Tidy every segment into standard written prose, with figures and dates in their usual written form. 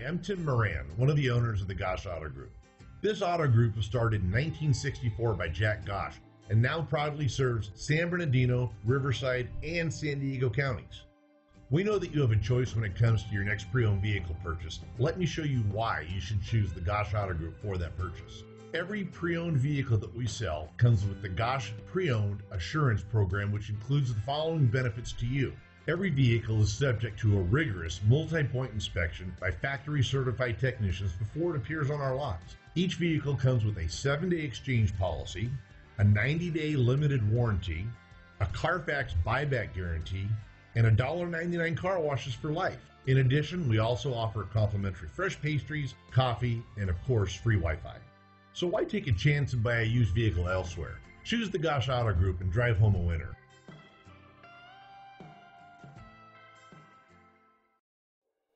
Hi, I'm Tim Moran, one of the owners of the Gosch Auto Group. This auto group was started in 1964 by Jack Gosch and now proudly serves San Bernardino, Riverside, and San Diego counties. We know that you have a choice when it comes to your next pre-owned vehicle purchase. Let me show you why you should choose the Gosch Auto Group for that purchase. Every pre-owned vehicle that we sell comes with the Gosch Pre-Owned Assurance Program, which includes the following benefits to you. Every vehicle is subject to a rigorous multi-point inspection by factory certified technicians before it appears on our lots. Each vehicle comes with a 7-day exchange policy, a 90-day limited warranty, a Carfax buyback guarantee, and a $1.99 car washes for life. In addition, we also offer complimentary fresh pastries, coffee, and of course, free Wi-Fi. So why take a chance and buy a used vehicle elsewhere? Choose the Gosch Auto Group and drive home a winner.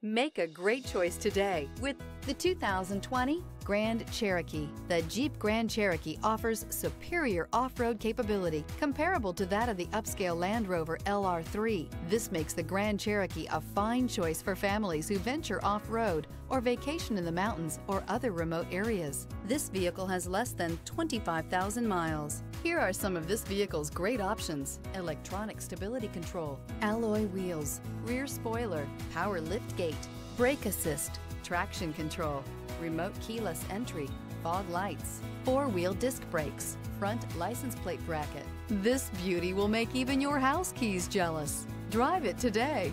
Make a great choice today with the 2020 Grand Cherokee. The Jeep Grand Cherokee offers superior off-road capability comparable to that of the upscale Land Rover LR3. This makes the Grand Cherokee a fine choice for families who venture off-road or vacation in the mountains or other remote areas. This vehicle has less than 25,000 miles. Here are some of this vehicle's great options: electronic stability control, alloy wheels, rear spoiler, power lift gate, brake assist, traction control, remote keyless entry, fog lights, 4-wheel disc brakes, front license plate bracket. This beauty will make even your house keys jealous. Drive it today.